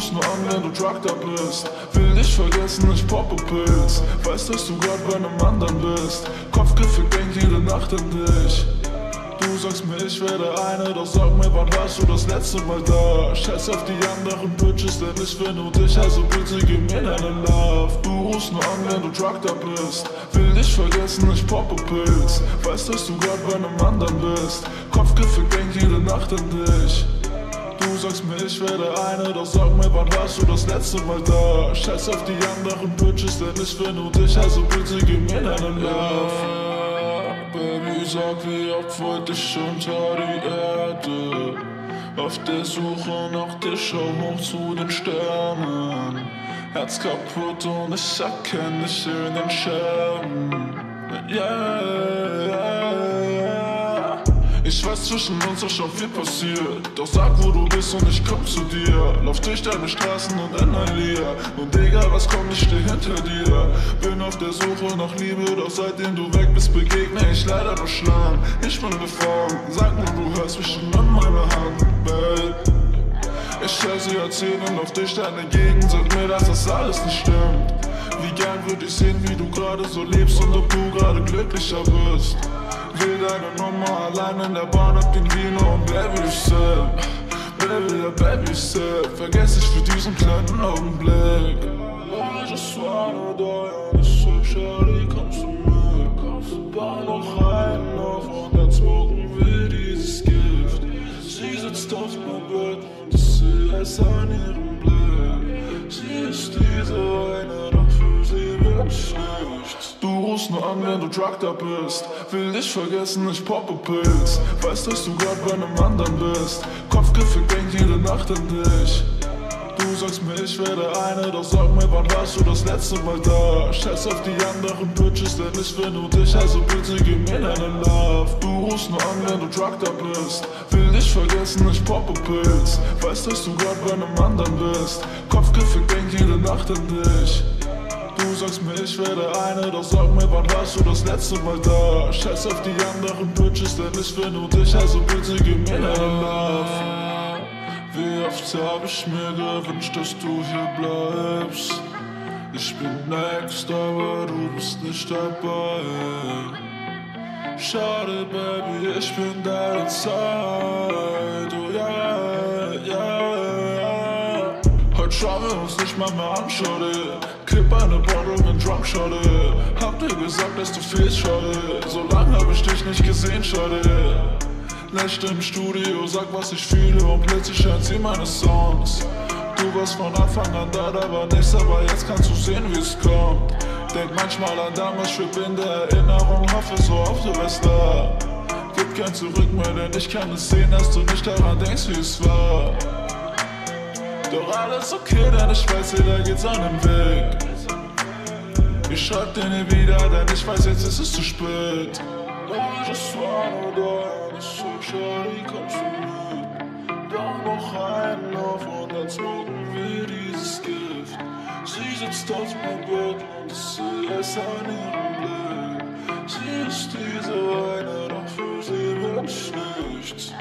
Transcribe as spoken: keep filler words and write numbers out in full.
Nachrichten an, wenn du drugged up bist. Will dich vergessen, ich poppe Pills. Weiß, dass du grad bei einem anderen bist. Kopfgriffe denk jede Nacht an dich. Du sagst mir, ich werde eine, doch sag mir, wann warst du das letzte Mal da? Scheiß auf die anderen Bitches, denn ich will nur dich, also bitte gib mir deinen Love. Du rufst nur an, wenn du drugged up bist. Will dich vergessen, ich poppe Pills. Weiß, dass du grad bei einem anderen bist. Kopfgriffe denk jede Nacht an dich. Du sagst mir, ich werde eine, doch sag mir, wann warst du das letzte Mal da? Scheiß auf die anderen Bitches, denn ich will nur dich, also bitte gib mir deinen Love. Baby, sag, wie oft wollte ich unter die Erde, auf der Suche nach dir, schau hoch zu den Sternen. Herz kaputt und ich erkenne dich in den Scherben. Yeah. Ich weiß, zwischen uns ist schon viel passiert, doch sag, wo du bist und ich komm zu dir. Lauf durch deine Straßen und inhalier, und egal was kommt, ich steh hinter dir. Bin auf der Suche nach Liebe, doch seitdem du weg bist, begegne ich leider nur Schlangen. Ich bin gefangen, sag nur, du hörst mich schon an meiner Hand, Babe. Ich höre sie erzählen auf dich, deine Gegend, sag mir, dass das alles nicht stimmt. Wie gern würde ich sehen, wie du gerade so lebst und ob du gerade glücklicher bist. Will deine Nummer allein in der Bahn ab den Wiener und Baby, ich sell. Baby, ja, Baby, ich sell. Vergess ich für diesen kleinen Augenblick. I just wanna die on this trip, Shawty, kommst du mit? Kommst du bei noch einen auf und dann smoken wir dieses Gift. Sie sitzt auf meinem Bett und ich seh es an ihrem Blick. Sie ist diese eine, doch für sie bin ich nichts. Du rufst nur an, wenn du drugged up bist. Will dich vergessen, ich poppe Pills. Weiß, dass du grad bei einem anderen bist. Kopfgriffe denk jede Nacht an dich. Du sagst mir, ich werde eine, doch sag mir, wann warst du das letzte Mal da? Scheiß auf die anderen Bitches, denn ich will nur dich, also bitte gib mir deinen Love. Du rufst nur an, wenn du drugged up bist. Will dich vergessen, ich poppe Pills. Weiß, dass du grad bei einem anderen bist. Kopfgriffe denk jede Nacht an dich. Du sagst mir, ich werde eine, doch sag mir, wann warst du das letzte Mal da? Scheiß auf die anderen Bitches, denn ich will nur dich, also bitte gib mir deinen Love. Wie oft hab ich mir gewünscht, dass du hier bleibst. Ich bin next, aber du bist nicht dabei. Schade, Baby, ich bin deine Zeit. Oh yeah, yeah, yeah. Heute schauen wir uns nicht mal mehr an, Schade. Kipp eine Bottle mit Drunk, Schade. Hab dir gesagt, dass du fehlst, Schade. So lange hab ich dich nicht gesehen, Schade. Nächte im Studio, sag, was ich fühle, und plötzlich hört sie meine Songs. Du warst von Anfang an da, da war nichts, aber jetzt kannst du sehen, wie es kommt. Denk manchmal an damals, schweb in der Erinnerung, hoffe so oft, du wärst da. Gib kein Zurück mehr, denn ich kann es sehen, dass du nicht daran denkst, wie es war. Doch alles okay, denn ich weiß, jeder geht seinen Weg. Ich schreib dir nie wieder, denn ich weiß, jetzt ist es zu spät. I just wanna die on this trip, Shawty, kommst du mit? Doch noch einen auf und dann smoken wir dieses Gift. Sie sitzt auf meinem Bett und ich seh es an ihrem Blick. Sie ist diese eine, doch für sie bin ich nichts.